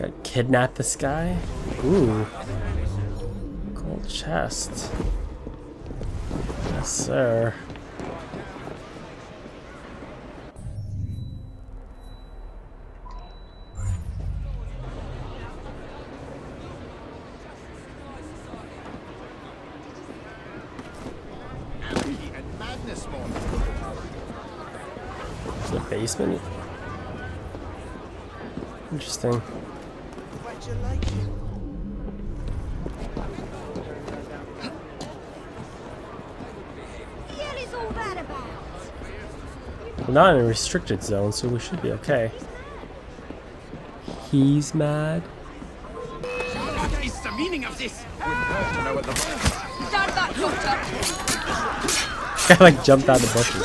Gotta kidnap this guy. Ooh. Gold chest. Yes, sir. There's a basement. Interesting. We're not in a restricted zone, so we should be okay. He's mad. What is the meaning of this? I like jumped out of the bushes.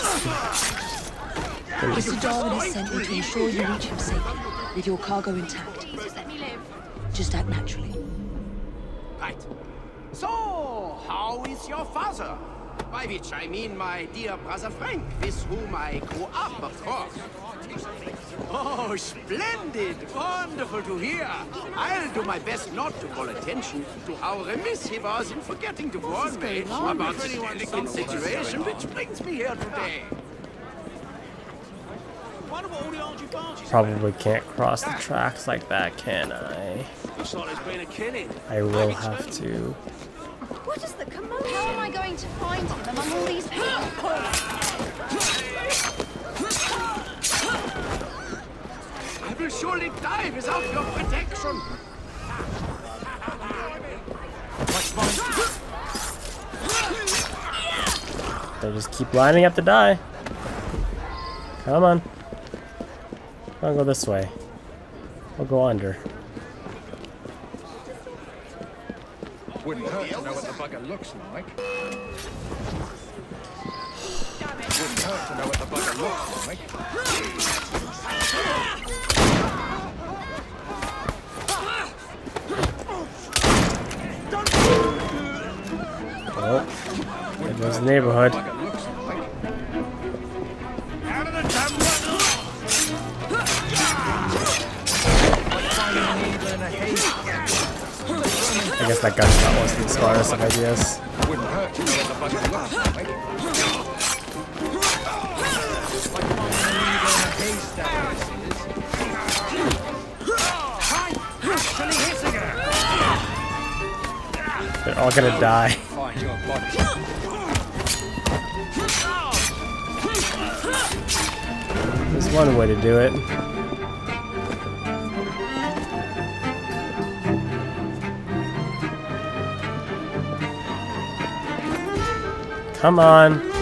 Mr. Darwin has sent me to ensure you reach him safely, with your cargo intact. Just let me live. Just act naturally. Right. So, how is your father? By which I mean my dear brother Frank, with whom I grew up, of course. Oh, splendid! Wonderful to hear! I'll do my best not to call attention to how remiss he was in forgetting to warn me about the delicate situation which brings me here today. Probably can't cross the tracks like that, can I? I will have to. What is the commotion? How am I going to find him among all these people? I will surely die without your protection. They just keep lining up to die. Come on. I'll go this way. I'll go under. Wouldn't hurt to know what the bugger looks like. Wouldn't hurt to know what the bugger looks like. Oh, it was the neighborhood. I guess that gunshot was the smartest of ideas. They're all gonna die. There's one way to do it. Come on. There's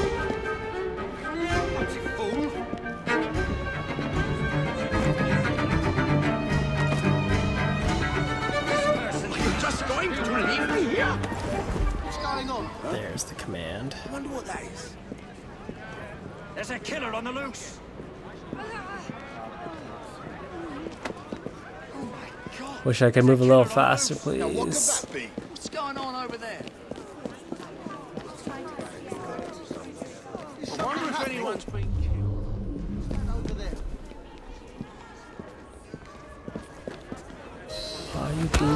the command. I wonder what that is. There's a killer on the loose. Wish I could move a little faster, please. What's going on over there?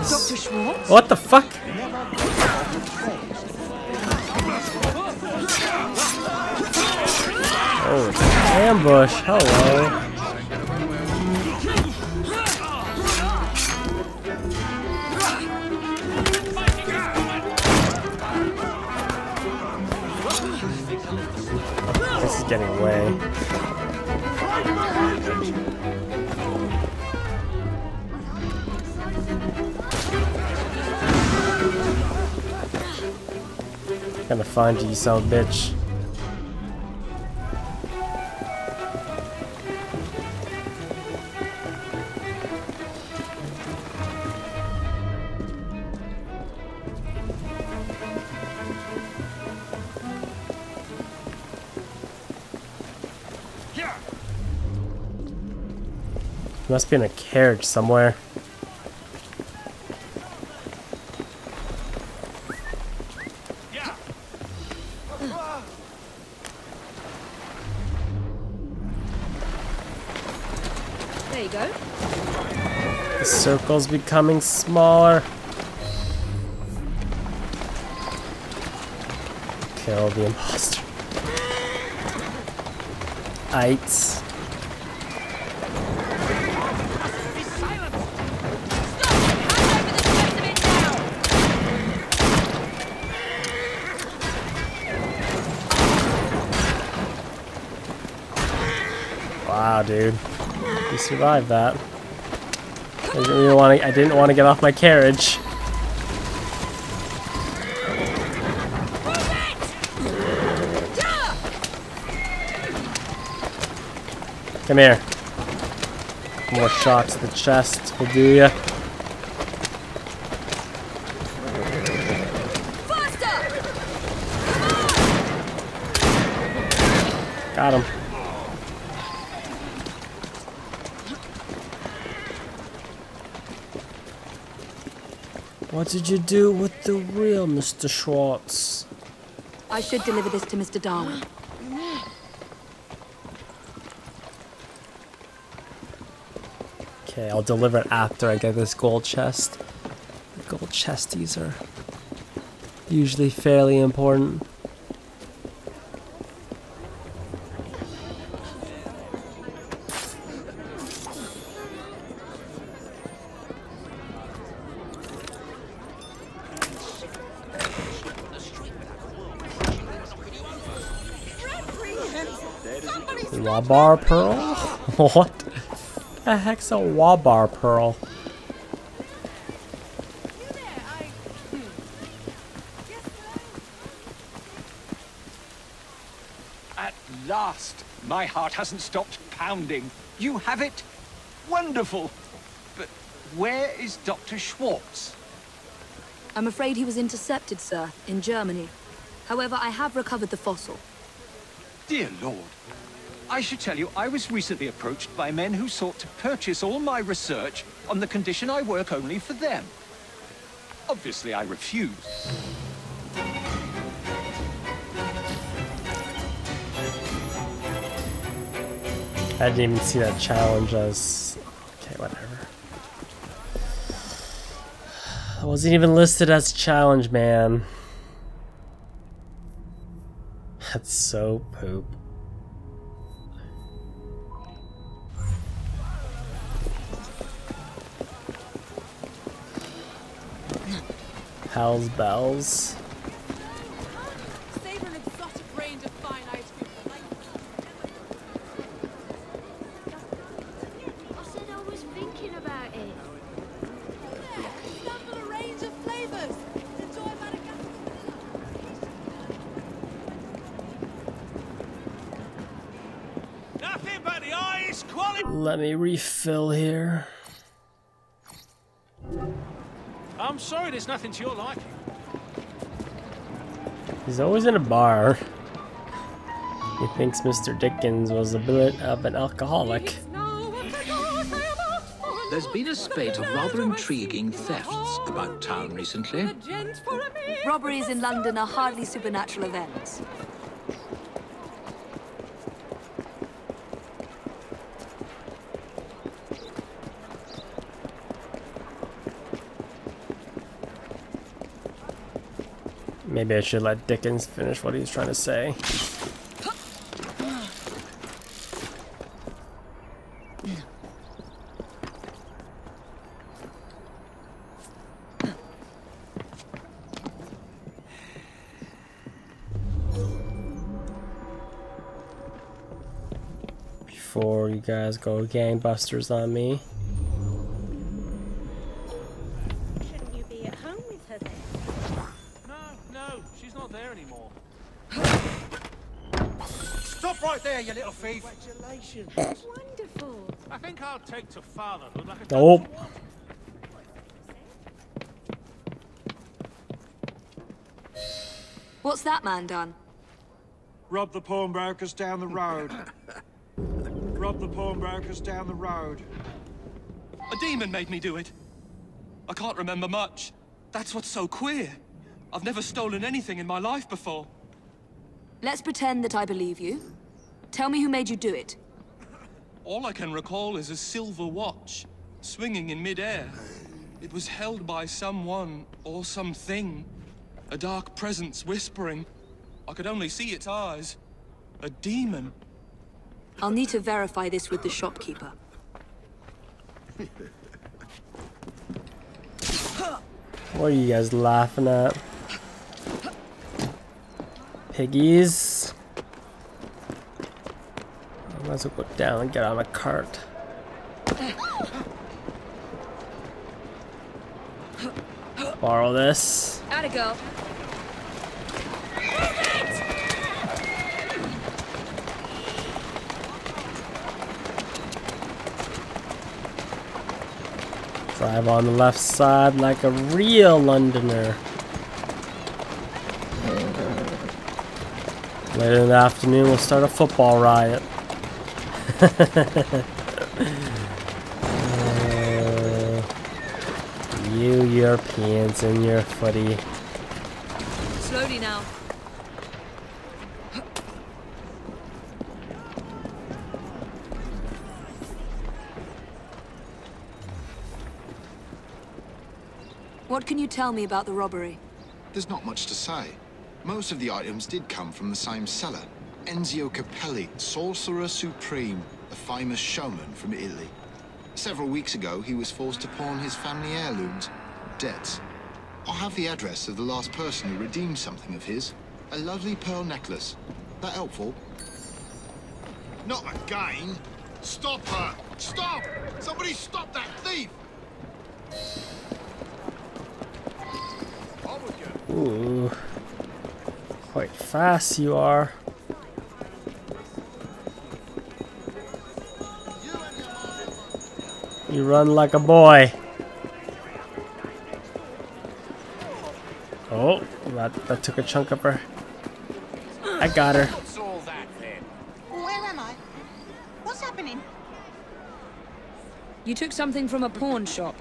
Dr. Schwartz? What the fuck? Oh, it's an ambush. Hello. This is getting away. Gonna find you, you son of a bitch. Here. Must be in a carriage somewhere. There you go. The circle's becoming smaller. Kill the imposter. Aight. Wow, dude, you survived that. I didn't want to get off my carriage. Come here. More shots to the chest will do ya. Got him. What did you do with the real Mr. Schwartz? I should deliver this to Mr. Darwin. Okay, I'll deliver it after I get this gold chest. The gold chesties are usually fairly important. Wabar pearl? What the heck's a wabar pearl? At last, my heart hasn't stopped pounding. You have it? Wonderful. But where is Dr. Schwartz? I'm afraid he was intercepted, sir, in Germany. However, I have recovered the fossil. Dear Lord. I should tell you, I was recently approached by men who sought to purchase all my research on the condition I work only for them. Obviously, I refused. I didn't even see that challenge as... Okay, whatever. I wasn't even listed as a challenge, man. That's so poop. Hell's bells. Savor an exotic range of fine ice cream. I said I was thinking about it. Sample a range of flavors. Enjoy Madagascar. Nothing but the highest quality. Let me refill here. I'm sorry there's nothing to your liking. He's always in a bar. He thinks Mr. Dickens was a bit of an alcoholic. There's been a spate of rather intriguing thefts about town recently. Robberies in London are hardly supernatural events. Maybe I should let Dickens finish what he was trying to say. Before you guys go gangbusters on me. You little thief. Congratulations. Wonderful. I think I'll take to fatherhood like a nope. What's that man done? Rob the pawnbrokers down the road. Rob the pawnbrokers down the road. A demon made me do it. I can't remember much. That's what's so queer. I've never stolen anything in my life before. Let's pretend that I believe you. Tell me who made you do it. All I can recall is a silver watch. swinging in midair. It was held by someone or something. A dark presence whispering. I could only see its eyes. A demon. I'll need to verify this with the shopkeeper. What are you guys laughing at? Piggies. I might as well go down and get on a cart. Borrow this. Gotta go. Drive on the left side like a real Londoner. Later in the afternoon, we'll start a football riot. You Europeans and your footy. Slowly now. What can you tell me about the robbery? There's not much to say. Most of the items did come from the same seller. Enzio Capelli, sorcerer supreme, a famous showman from Italy. Several weeks ago, he was forced to pawn his family heirlooms, debts. I have the address of the last person who redeemed something of his. A lovely pearl necklace. That helpful? Not again! Stop her! Stop! Somebody stop that thief! Ooh. Quite fast you are. You run like a boy. Oh, that took a chunk of her. I got her. Where am I? What's happening? You took something from a pawn shop.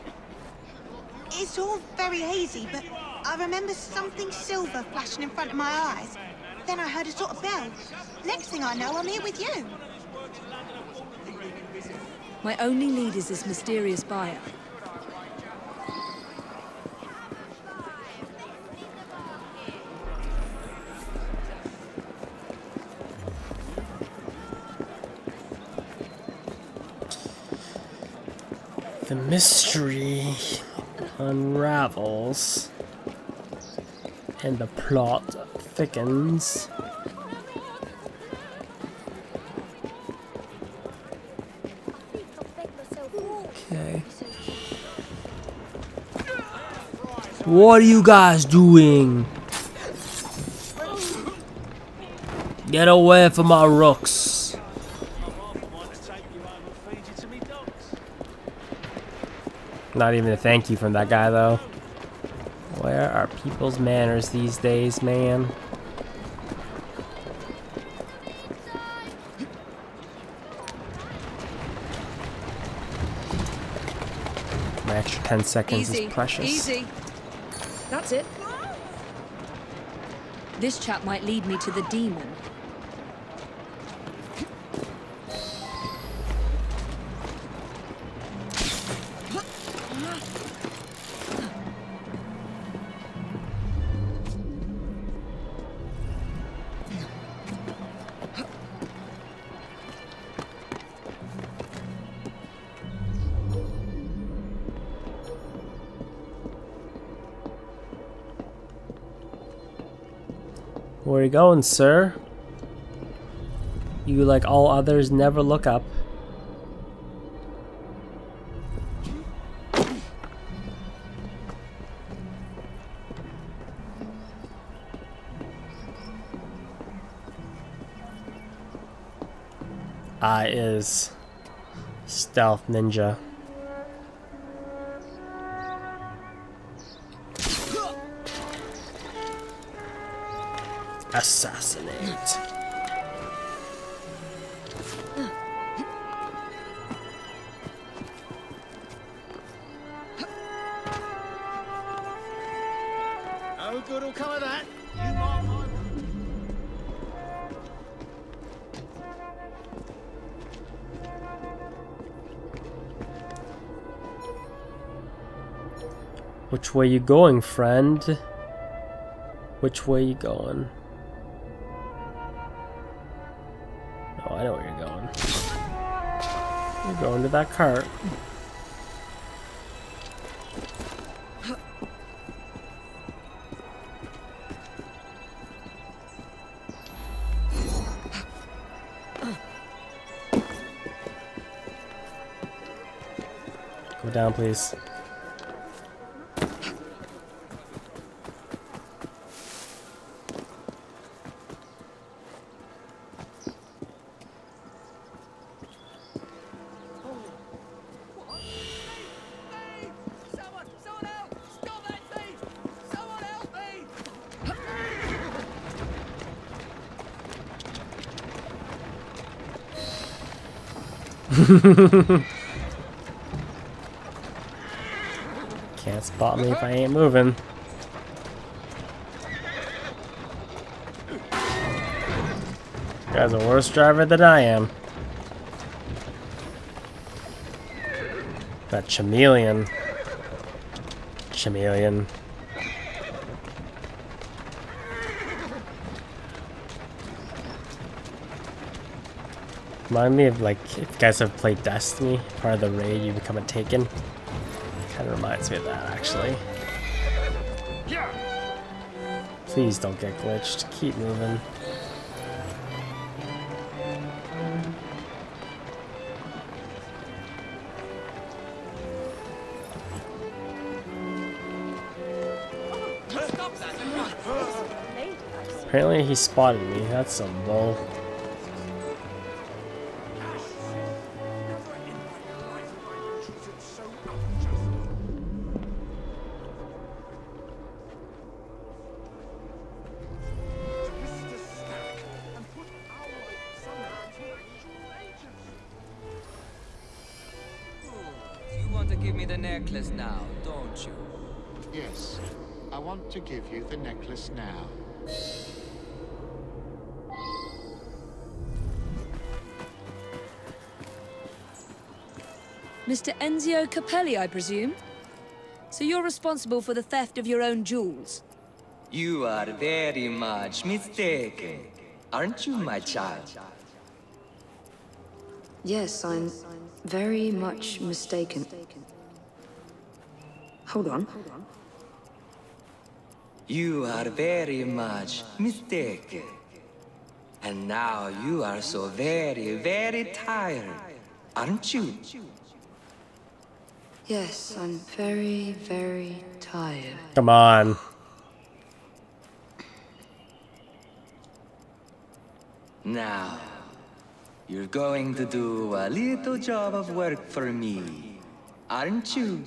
It's all very hazy, but I remember something silver flashing in front of my eyes. Then I heard a sort of bell. Next thing I know, I'm here with you. My only lead is this mysterious buyer. The mystery unravels and the plot thickens. What are you guys doing? Get away from my rooks. Not even a thank you from that guy though. Where are people's manners these days, man? My extra 10 seconds is precious. Easy. That's it. This chap might lead me to the demon. Where are you going, sir? You, like all others, never look up. I is stealth ninja. Assassinate. No good will come of that. Which way you going, friend? Which way you going? Oh, I know where you're going. You're going to that cart. Go down, please. Can't spot me if I ain't moving. You guys are a worse driver than I am. That chameleon. Chameleon. Remind me of, like, if you guys have played Destiny, part of the raid, you become a Taken. It kind of reminds me of that, actually. Please don't get glitched. Keep moving. Apparently he spotted me. That's some bull. Mr. Enzio Capelli, I presume? So you're responsible for the theft of your own jewels? You are very much mistaken. Aren't you, my child? Yes, I'm very much mistaken. Hold on. You are very much mistaken. And now you are so very, very tired, aren't you? Yes, I'm very, very tired. Come on. Now, you're going to do a little job of work for me, aren't you?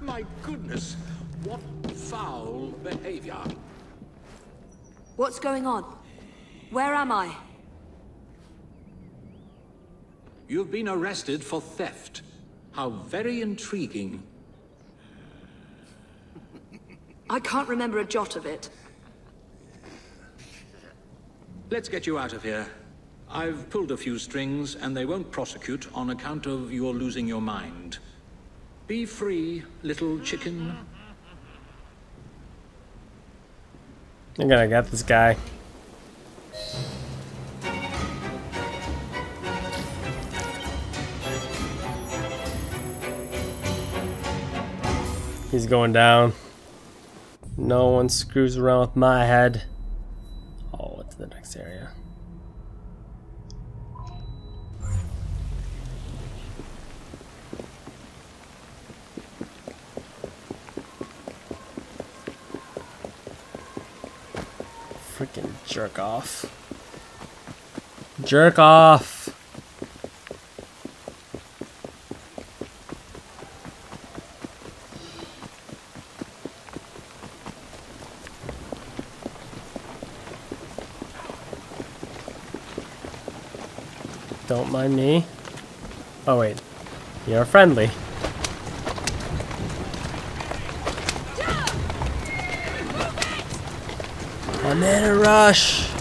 My goodness, what foul behavior. What's going on? Where am I? You've been arrested for theft. How very intriguing. I can't remember a jot of it. Let's get you out of here. I've pulled a few strings, and they won't prosecute on account of your losing your mind. Be free, little chicken. I think I got this guy. He's going down. No one screws around with my head. Oh, what's the next area? Freaking jerk off. Jerk off! Don't mind me. Oh wait, you're friendly. I'm in a rush.